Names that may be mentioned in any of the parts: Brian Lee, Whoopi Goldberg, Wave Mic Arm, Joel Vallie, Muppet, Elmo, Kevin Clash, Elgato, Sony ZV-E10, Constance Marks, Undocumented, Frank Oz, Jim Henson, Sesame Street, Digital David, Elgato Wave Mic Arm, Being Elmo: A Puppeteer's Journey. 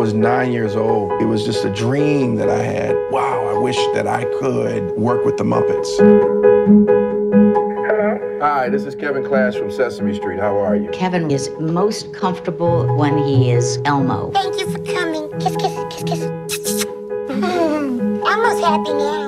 was 9 years old, it was just a dream that I had. Wow, I wish that I could work with the Muppets. Hello. Hi, this is Kevin Clash from Sesame Street. How are you? Kevin is most comfortable when he is Elmo. Thank you for coming. Kiss, kiss, kiss, kiss. Elmo's happy now.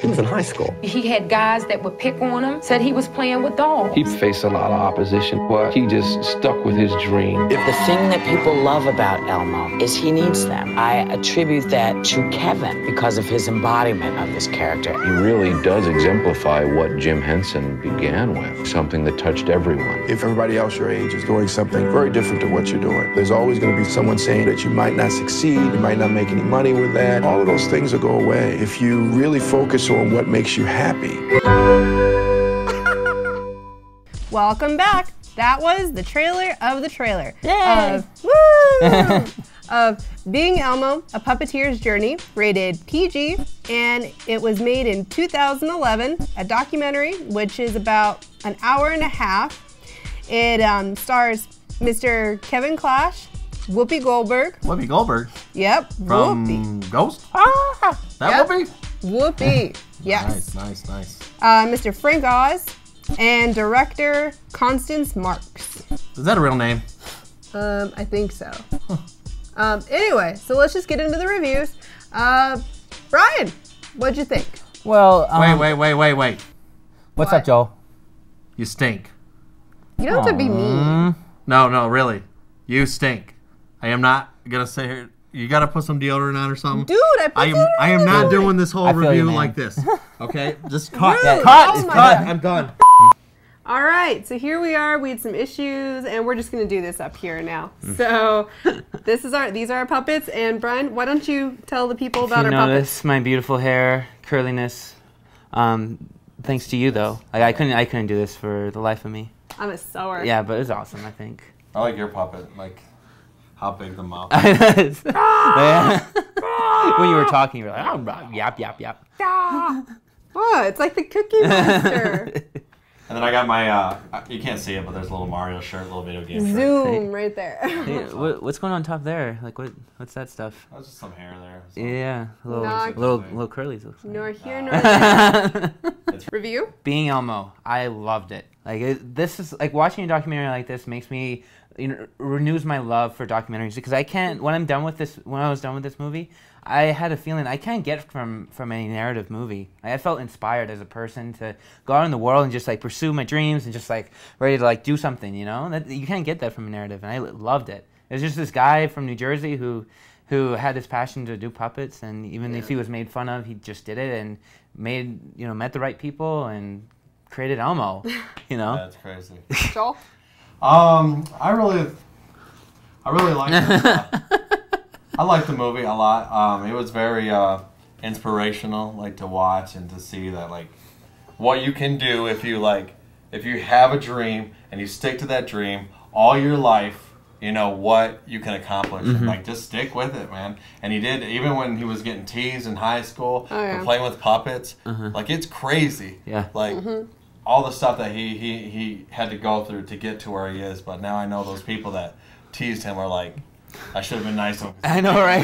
He was in high school. He had guys that would pick on him, said he was playing with dolls. He faced a lot of opposition, but he just stuck with his dream. If the thing that people love about Elmo is he needs them, I attribute that to Kevin because of his embodiment of this character. He really does exemplify what Jim Henson began with, something that touched everyone. If everybody else your age is doing something very different to what you're doing, there's always going to be someone saying that you might not succeed, you might not make any money with that. All of those things will go away if you really focus on what makes you happy. Welcome back. That was the trailer of the trailer. Yay! Of Being Elmo, A Puppeteer's Journey, rated PG, and it was made in 2011, a documentary, which is about an hour and a half. It stars Mr. Kevin Clash, Whoopi Goldberg. Whoopi Goldberg? Yep, from Whoopi. Ghost? Ah, that yep. Whoopi? Whoopi, yes. Nice, nice, nice. Mr. Frank Oz and director Constance Marks. Is that a real name? I think so. Huh. Anyway, so let's just get into the reviews. Brian, what'd you think? Well, wait. What's up, Joel? You stink. You don't have to be mean. No, really. You stink. I am not gonna sit here. You gotta put some deodorant on or something. Dude, I am not doing this whole review like this. Okay, just cut. Really? Cut. It's cut. I'm done. All right, so here we are. We had some issues, and we're just gonna do this up here now. So these are our puppets. And Brian, why don't you tell the people about our puppets? Notice my beautiful hair, curliness. Thanks to you though. Like, I couldn't do this for the life of me. I'm a sewer. Yeah, but it's awesome. I think. I like your puppet. Like. How big the mouth is. When you were talking, you were like, oh, yap, yap, yap. Oh, it's like the Cookie Monster. And then I got my, you can't see it, but there's a little Mario shirt, a little video game shirt. Zoom, right there. Hey, what's going on top there? Like, what's that stuff? That's just some hair there. So. Yeah, little curlies. Looks like. Nor here, nor there. Review? Being Elmo, I loved it. Like, this is, like, watching a documentary like this makes me, you know, renews my love for documentaries because I can't, when I was done with this movie, I had a feeling I can't get from any narrative movie. Like, I felt inspired as a person to go out in the world and just, like, pursue my dreams and just, like, ready to, like, do something, you know? That, you can't get that from a narrative, and I loved it. It was just this guy from New Jersey who had this passion to do puppets, and even if he was made fun of, he just did it and made, you know, met the right people and created Elmo, you know? That's crazy. Joel? I really liked it. I liked the movie a lot. It was very inspirational, like, to watch and to see that, like, what you can do if you have a dream and you stick to that dream all your life. You know what you can accomplish. Mm-hmm. Like, just stick with it, man. And he did, even when he was getting teased in high school and playing with puppets. Mm-hmm. Like, it's crazy. Yeah. Like, all the stuff that he had to go through to get to where he is. But now I know those people that teased him are like, I should have been nice to him. I know, right?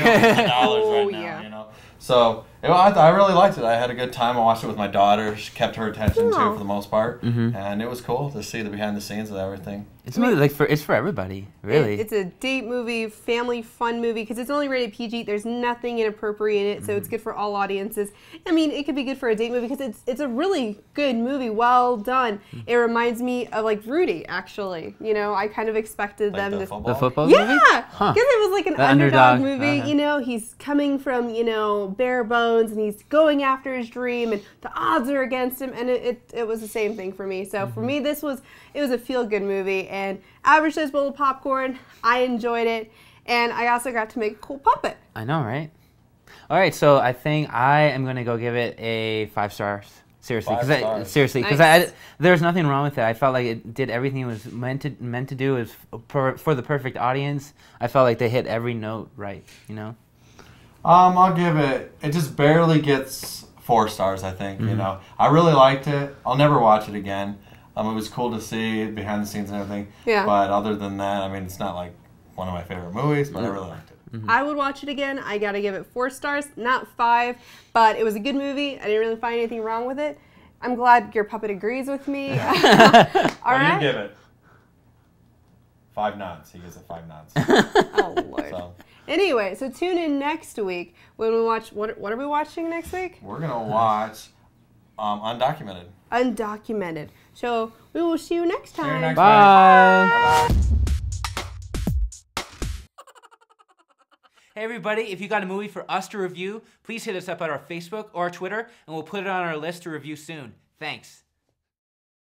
You know. So I really liked it. I had a good time. I watched it with my daughter. She kept her attention too, for the most part, and it was cool to see the behind the scenes of everything. It's really like it's for everybody, really. It's a date movie, family fun movie, because it's only rated PG. There's nothing inappropriate in it, so it's good for all audiences. I mean, it could be good for a date movie because it's a really good movie, well done. It reminds me of, like, Rudy, actually. You know, I kind of expected like them to the football movie? Yeah, because it was like an underdog movie. You know, he's coming from, you know, bare bones, and he's going after his dream, and the odds are against him, and it was the same thing for me. So for me, it was a feel-good movie, and average size bowl of popcorn. I enjoyed it, and I also got to make a cool puppet. I know, right? All right, so I think I am going to go give it a 5 stars. Seriously, because there's nothing wrong with it. I felt like it did everything it was meant to do. Is for the perfect audience. I felt like they hit every note right. You know. I'll give it, it just barely gets 4 stars, I think, you know. I really liked it. I'll never watch it again. It was cool to see behind the scenes and everything. Yeah. But other than that, I mean, it's not like one of my favorite movies, but I really liked it. Mm-hmm. I would watch it again. I gotta give it 4 stars, not 5, but it was a good movie. I didn't really find anything wrong with it. I'm glad your puppet agrees with me. All right. You give it 5 nods. He gives it 5 nods. Oh, Lord. So. Anyway, so tune in next week when we watch... What are we watching next week? We're going to watch Undocumented. Undocumented. So we will see you next time. See you next time. Bye. Bye. Hey everybody, if you got a movie for us to review, please hit us up at our Facebook or our Twitter, and we'll put it on our list to review soon. Thanks.